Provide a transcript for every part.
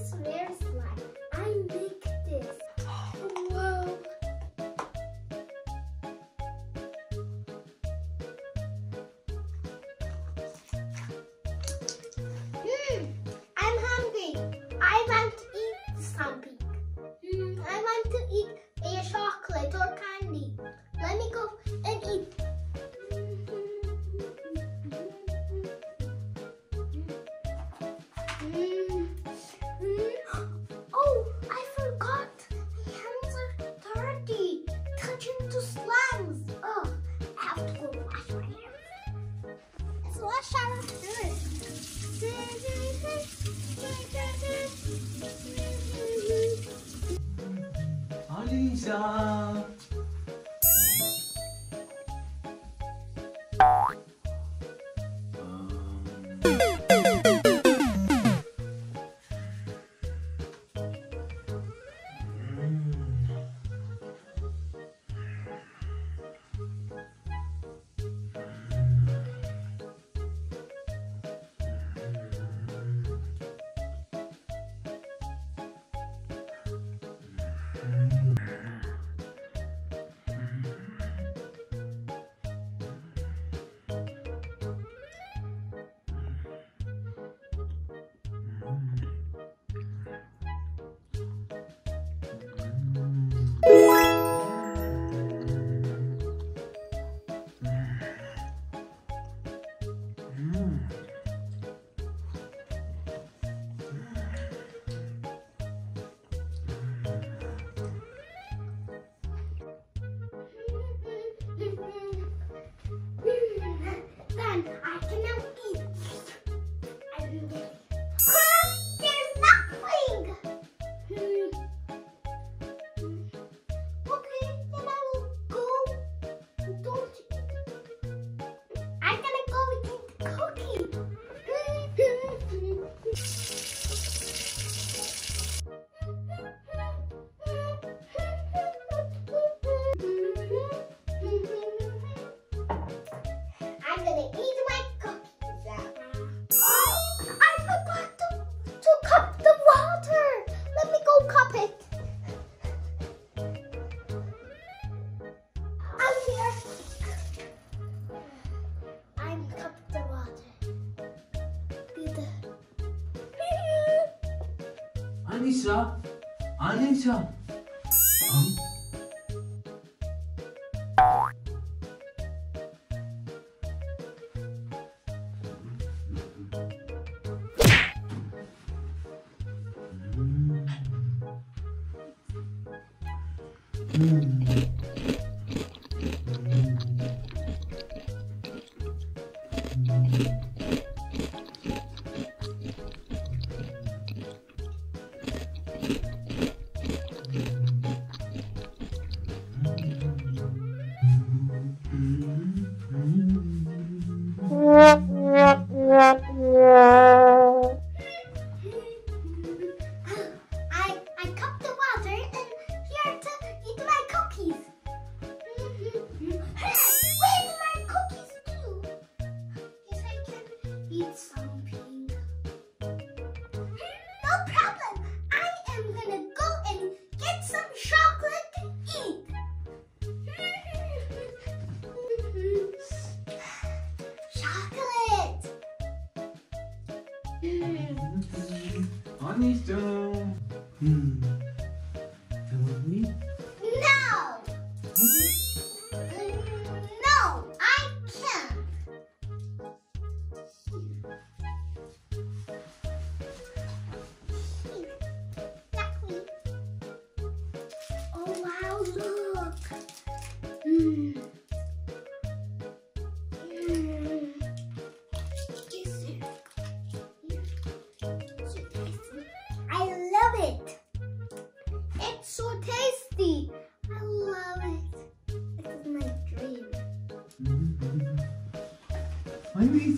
this smells like. I make this. Whoa. I'm hungry. I want to eat something. I want to eat a chocolate or candy. Let me go and eat. Wash our hands. Alisa. Alisa, Alisa. Alisa. You love me? No! No, I can't. Oh wow, look. Alisa.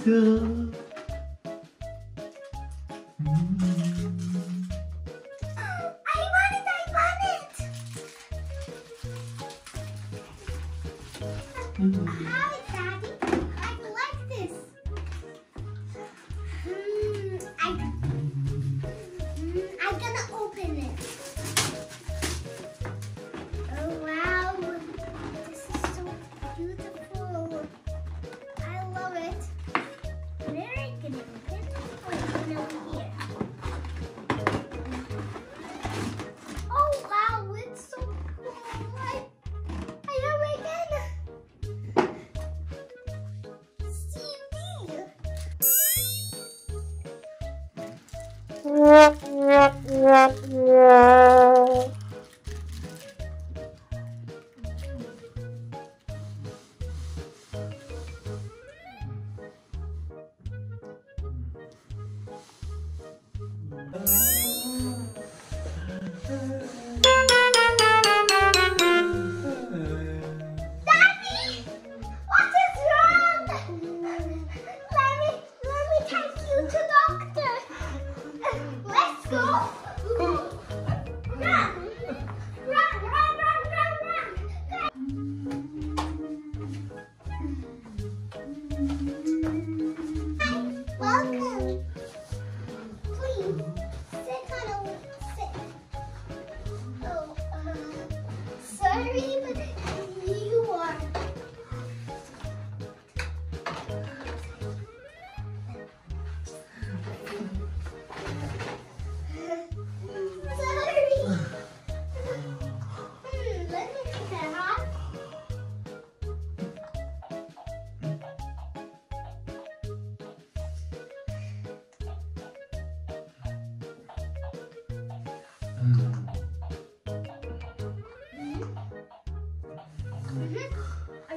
I want it! Hi, Daddy. I like this. I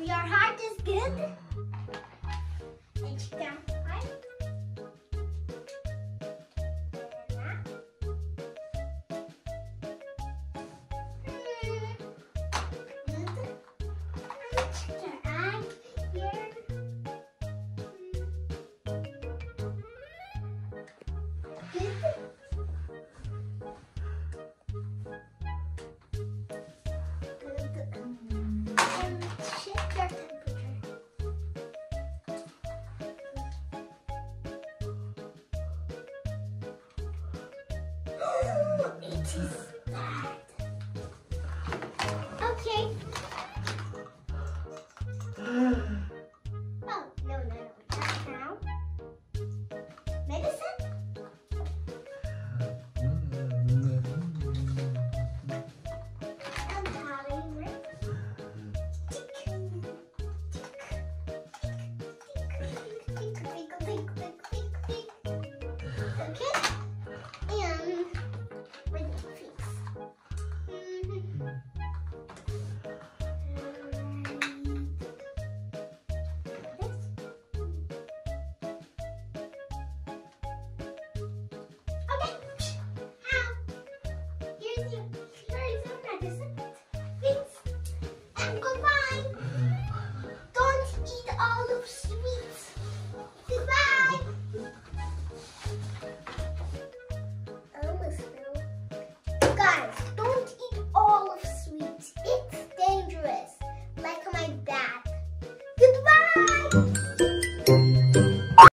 Your heart is good? It's down high. It is bad. Okay. Oh, no. Not now. Medicine? I'm sorry. Tick. Okay. Goodbye!